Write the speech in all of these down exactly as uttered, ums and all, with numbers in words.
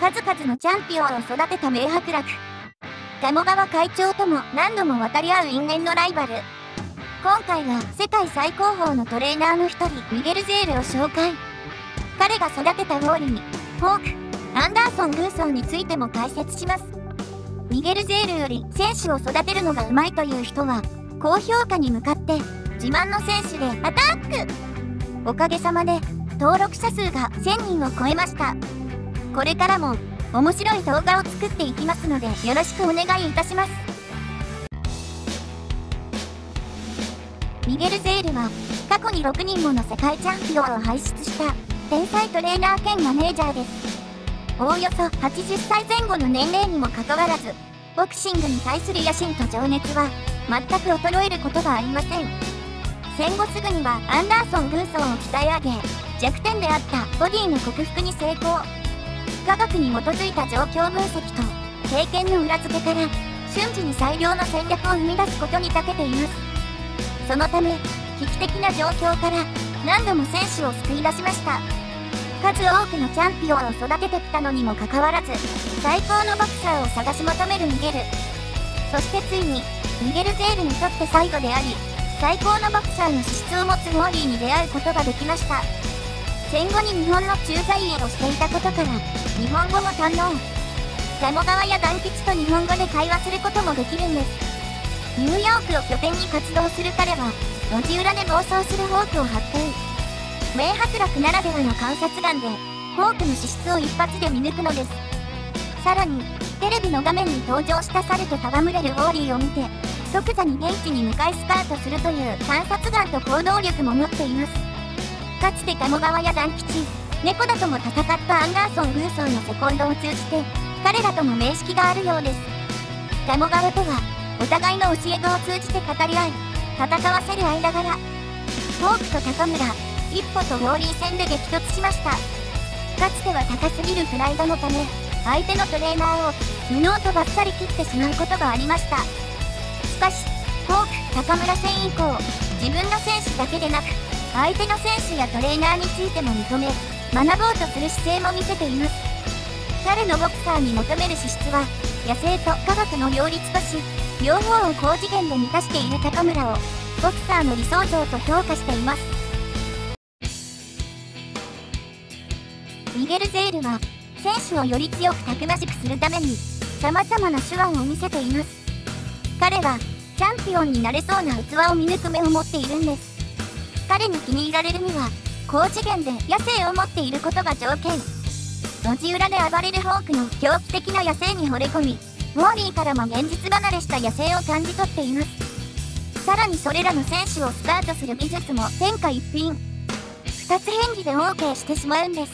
数々のチャンピオンを育てた名伯楽。鴨川会長とも何度も渡り合う因縁のライバル。今回は世界最高峰のトレーナーの一人、ミゲル・ゼールを紹介。彼が育てたウォーリー、フォーク、アンダーソン・ルーソーについても解説します。ミゲル・ゼールより選手を育てるのがうまいという人は、高評価に向かって自慢の選手でアタック。おかげさまで登録者数がせんにんを超えました。これからも面白い動画を作っていきますのでよろしくお願いいたします。ミゲル・ゼールは過去にろくにんもの世界チャンピオンを輩出した天才トレーナー兼マネージャーです。おおよそはちじゅっさいぜん後の年齢にもかかわらず、ボクシングに対する野心と情熱は全く衰えることがありません。戦後すぐにはアンダーソン・ルーソンを鍛え上げ、弱点であったボディの克服に成功。科学に基づいた状況分析と経験の裏付けから瞬時に最良の戦略を生み出すことに長けています。そのため危機的な状況から何度も選手を救い出しました。数多くのチャンピオンを育ててきたのにもかかわらず、最高のボクサーを探し求めるミゲル。そしてついにミゲル・ゼールにとって最後であり、最高のボクサーの資質を持つウォーリーに出会うことができました。戦後に日本の駐在員をしていたことから日本語も堪能。鴨川や団吉と日本語で会話することもできるんです。ニューヨークを拠点に活動する彼は路地裏で暴走するフォークを発見。名伯楽ならではの観察眼でフォークの資質を一発で見抜くのです。さらにテレビの画面に登場した猿と戯れるウォーリーを見て、即座に現地に向かいスカウトするという観察眼と行動力も持っています。かつて鴨川や団吉、猫田とも戦ったアンダーソン・ルーソンのセコンドを通じて彼らとも面識があるようです。鴨川とはお互いの教え子を通じて語り合い、戦わせる間柄、フォークと高村、一歩とウォーリー戦で激突しました。かつては高すぎるプライドのため相手のトレーナーを無能とばっさり切ってしまうことがありました。しかし、フォーク・高村戦以降、自分の選手だけでなく、相手の選手やトレーナーについても認め、学ぼうとする姿勢も見せています。彼のボクサーに求める資質は、野生と科学の両立とし、両方を高次元で満たしている高村を、ボクサーの理想像と評価しています。ミゲル・ゼールは、選手をより強くたくましくするために、様々な手腕を見せています。彼はチャンピオンになれそうな器を見抜く目を持っているんです。彼に気に入られるには高次元で野性を持っていることが条件。路地裏で暴れるフォークの狂気的な野性に惚れ込み、ウォーリーからも現実離れした野性を感じ取っています。さらにそれらの選手をスカウトする技術も天下一品。ふたつ返事で OK してしまうんです。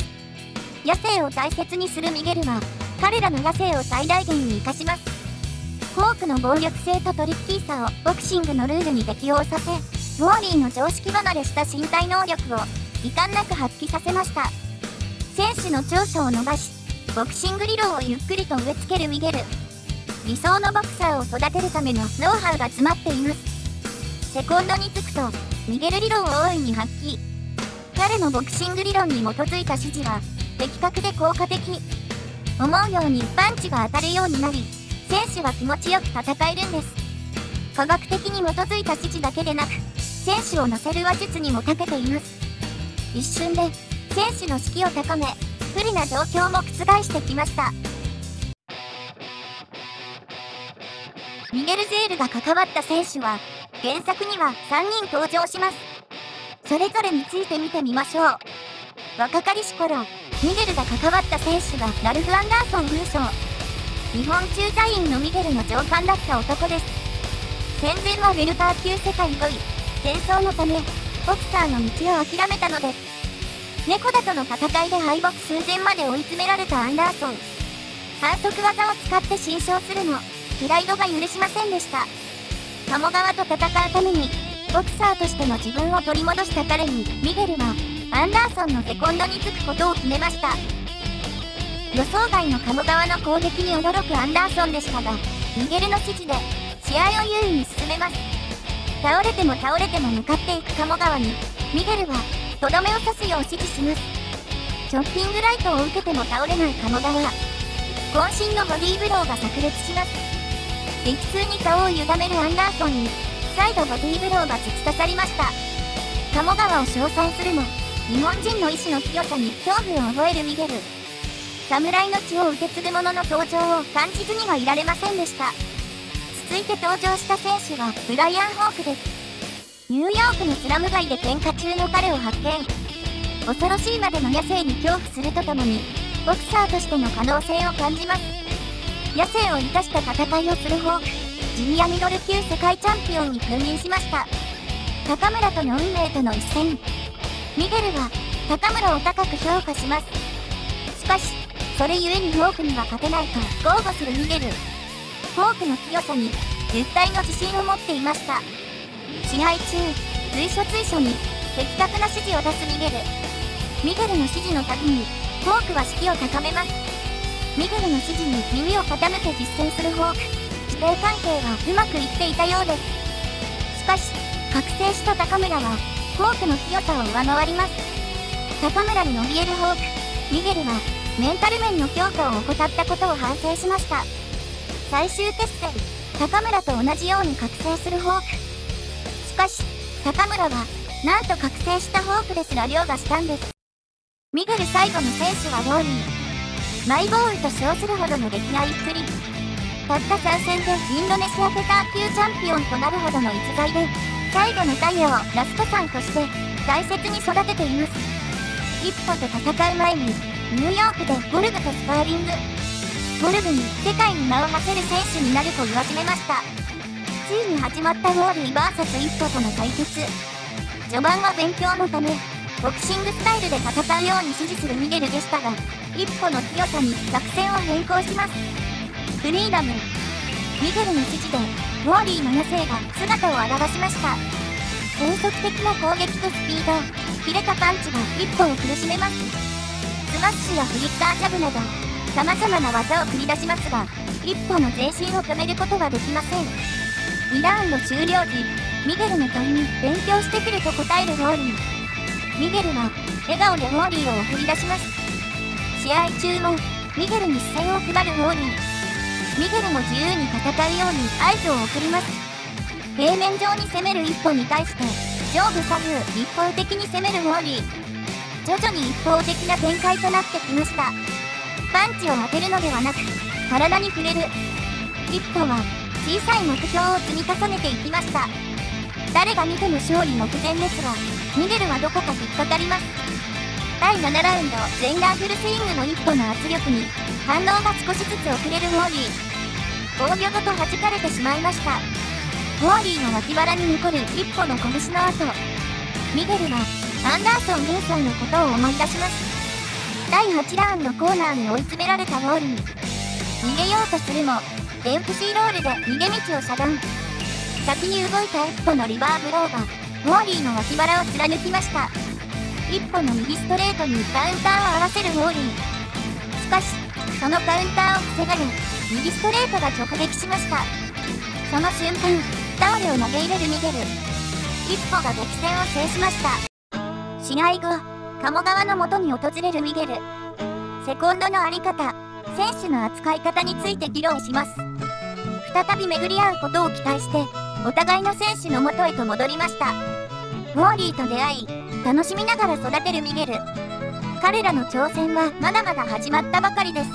野性を大切にするミゲルは彼らの野性を最大限に生かします。フォークの暴力性とトリッキーさをボクシングのルールに適応させ、ウォーリーの常識離れした身体能力を遺憾なく発揮させました。選手の長所を伸ばし、ボクシング理論をゆっくりと植え付けるミゲル。理想のボクサーを育てるためのノウハウが詰まっています。セコンドにつくと、ミゲル理論を大いに発揮。彼のボクシング理論に基づいた指示は、的確で効果的。思うようにパンチが当たるようになり、選手は気持ちよく戦えるんです。科学的に基づいた指示だけでなく、選手を乗せる話術にも長けています。一瞬で選手の士気を高め、不利な状況も覆してきました。ミゲル・ゼールが関わった選手は原作にはさんにん登場します。それぞれについて見てみましょう。若かりし頃、ミゲルが関わった選手はラルフ・アンダーソン・ルーソー。日本駐在員のミゲルの上官だった男です。戦前はウェルター級世界ごい、戦争のため、ボクサーの道を諦めたのです。猫田との戦いで敗北寸前まで追い詰められたアンダーソン。反則技を使って侵傷するも、プライドが許しませんでした。鴨川と戦うために、ボクサーとしての自分を取り戻した彼に、ミゲルは、アンダーソンのセコンドにつくことを決めました。予想外の鴨川の攻撃に驚くアンダーソンでしたが、ミゲルの指示で試合を優位に進めます。倒れても倒れても向かっていく鴨川に、ミゲルはとどめを刺すよう指示します。チョッピングライトを受けても倒れない鴨川、渾身のボディーブローが炸裂します。激痛に顔を歪めるアンダーソンに、再度ボディーブローが突き刺さりました。鴨川を称賛するも、日本人の意志の強さに恐怖を覚えるミゲル。侍の血を受け継ぐ者の登場を感じずにはいられませんでした。続いて登場した選手はブライアン・ホークです。ニューヨークのスラム街で喧嘩中の彼を発見。恐ろしいまでの野生に恐怖するとともに、ボクサーとしての可能性を感じます。野生を生かした戦いをするホーク、ジュニアミドル級世界チャンピオンに君臨しました。高村との運命との一戦。ミゲルは高村を高く評価します。しかし、それゆえにホークには勝てないと豪語するミゲル。ホークの強さに絶対の自信を持っていました。試合中、随所随所に的確な指示を出すミゲル。ミゲルの指示のたびに、ホークは士気を高めます。ミゲルの指示に耳を傾け実践するホーク。師弟関係はうまくいっていたようです。しかし、覚醒した高村は、ホークの強さを上回ります。高村に怯えるホーク、ミゲルは、メンタル面の強化を怠ったことを反省しました。最終決戦、高村と同じように覚醒するホーク。しかし、高村は、なんと覚醒したホークですら凌駕したんです。ミゲル最後の選手はローリー。マイボールと称するほどの溺愛っぷり。たった参戦でインドネシアフェター級チャンピオンとなるほどの逸材で、最後の太陽をラストさんとして大切に育てています。一歩と戦う前に、ニューヨークでゴルグとスパーリング。ゴルグに世界に名を馳せる選手になると言わしめました。ついに始まったウォーリー ブイエス 一歩との対決。序盤は勉強のため、ボクシングスタイルで戦うように指示するミゲルでしたが、一歩の強さに作戦を変更します。フリーダム。ミゲルの指示で、ウォーリーの野生が姿を現しました。変則的な攻撃とスピード、切れたパンチが一歩を苦しめます。スマッシュやフリッカージャブなど、様々な技を繰り出しますが、一歩の前進を止めることはできません。にラウンド終了時、ミゲルの問いに勉強してくると答えるウォーリー。ミゲルは、笑顔でウォーリーを送り出します。試合中も、ミゲルに視線を配るウォーリー。ミゲルも自由に戦うように合図を送ります。平面上に攻める一歩に対して、上部左右一方的に攻めるウォーリー。徐々に一方的な展開となってきました。パンチを当てるのではなく、体に触れる。一歩は、小さい目標を積み重ねていきました。誰が見ても勝利目前ですが、ミゲルはどこか引っかかります。だいななラウンド、全ランフルスイングの一歩の圧力に、反応が少しずつ遅れるウォーリー。防御ごと弾かれてしまいました。ウォーリーの脇腹に残る一歩の拳の跡。ミゲルは、アンダーソン・ゲンさんのことを思い出します。だいはちラウンドコーナーに追い詰められたウォーリー。逃げようとするも、デンプシーロールで逃げ道を遮断。先に動いた一歩のリバーブローが、ウォーリーの脇腹を貫きました。一歩の右ストレートにカウンターを合わせるウォーリー。しかし、そのカウンターを防がれ、右ストレートが直撃しました。その瞬間、タオルを投げ入れるミゲル。一歩が激戦を制しました。試合後、鴨川の元に訪れるミゲル。セコンドのあり方、選手の扱い方について議論します。再び巡り合うことを期待して、お互いの選手の元へと戻りました。ウォーリーと出会い、楽しみながら育てるミゲル。彼らの挑戦はまだまだ始まったばかりです。